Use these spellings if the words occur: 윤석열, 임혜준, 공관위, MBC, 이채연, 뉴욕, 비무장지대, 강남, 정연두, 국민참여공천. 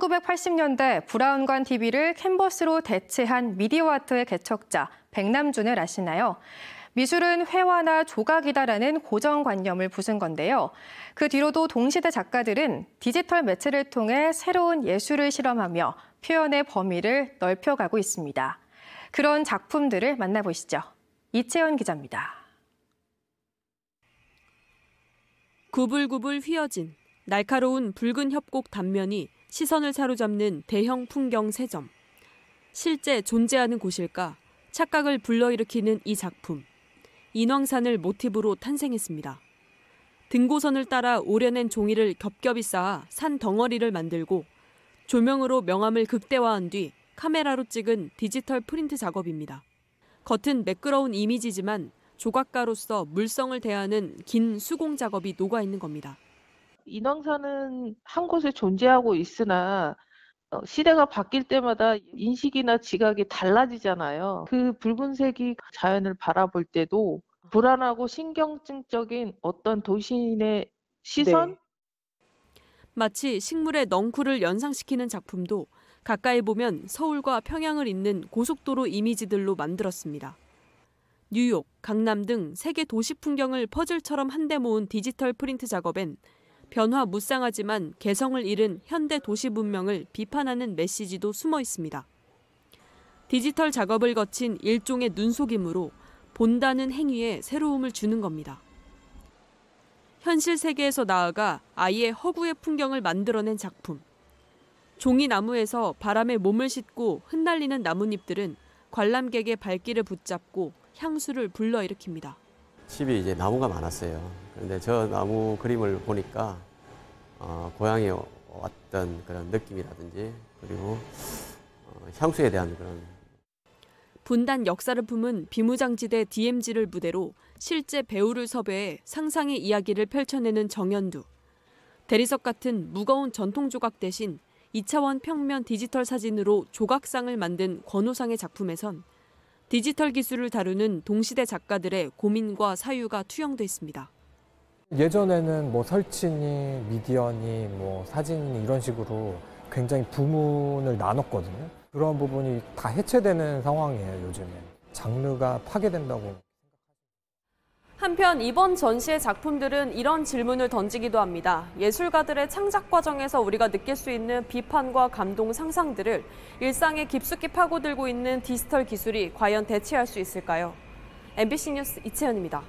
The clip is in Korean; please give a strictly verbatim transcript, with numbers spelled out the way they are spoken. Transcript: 천구백팔십 년대 브라운관 티비를 캔버스로 대체한 미디어아트의 개척자 백남준을 아시나요? 미술은 회화나 조각이다라는 고정관념을 부순 건데요. 그 뒤로도 동시대 작가들은 디지털 매체를 통해 새로운 예술을 실험하며 표현의 범위를 넓혀가고 있습니다. 그런 작품들을 만나보시죠. 이채연 기자입니다. 구불구불 휘어진 날카로운 붉은 협곡 단면이 시선을 사로잡는 대형 풍경 세점. 실제 존재하는 곳일까 착각을 불러일으키는 이 작품. 인왕산을 모티브로 탄생했습니다. 등고선을 따라 오려낸 종이를 겹겹이 쌓아 산 덩어리를 만들고 조명으로 명암을 극대화한 뒤 카메라로 찍은 디지털 프린트 작업입니다. 겉은 매끄러운 이미지지만 조각가로서 물성을 대하는 긴 수공 작업이 녹아있는 겁니다. 인왕산은 한 곳에 존재하고 있으나 시대가 바뀔 때마다 인식이나 지각이 달라지잖아요. 그 붉은색이 자연을 바라볼 때도 불안하고 신경증적인 어떤 도시인의 시선? 네. 마치 식물의 넝쿨을 연상시키는 작품도 가까이 보면 서울과 평양을 잇는 고속도로 이미지들로 만들었습니다. 뉴욕, 강남 등 세계 도시 풍경을 퍼즐처럼 한데 모은 디지털 프린트 작업엔 변화 무쌍하지만 개성을 잃은 현대 도시 문명을 비판하는 메시지도 숨어 있습니다. 디지털 작업을 거친 일종의 눈속임으로 본다는 행위에 새로움을 주는 겁니다. 현실 세계에서 나아가 아예 허구의 풍경을 만들어낸 작품. 종이 나무에서 바람에 몸을 싣고 흩날리는 나뭇잎들은 관람객의 발길을 붙잡고 향수를 불러일으킵니다. 집이 이제 나무가 많았어요. 그런데 저 나무 그림을 보니까 어, 고향에 왔던 그런 느낌이라든지 그리고 어, 향수에 대한 그런. 분단 역사를 품은 비무장지대 디엠지를 무대로 실제 배우를 섭외해 상상의 이야기를 펼쳐내는 정연두. 대리석 같은 무거운 전통 조각 대신 이차원 평면 디지털 사진으로 조각상을 만든 권호상의 작품에선 디지털 기술을 다루는 동시대 작가들의 고민과 사유가 투영돼 있습니다. 예전에는 뭐 설치니 미디어니 뭐 사진이 이런 식으로 굉장히 부문을 나눴거든요. 그런 부분이 다 해체되는 상황이에요, 요즘엔. 장르가 파괴된다고. 한편 이번 전시의 작품들은 이런 질문을 던지기도 합니다. 예술가들의 창작 과정에서 우리가 느낄 수 있는 비판과 감동, 상상들을 일상에 깊숙이 파고들고 있는 디지털 기술이 과연 대체할 수 있을까요? 엠비씨 뉴스 이채연입니다.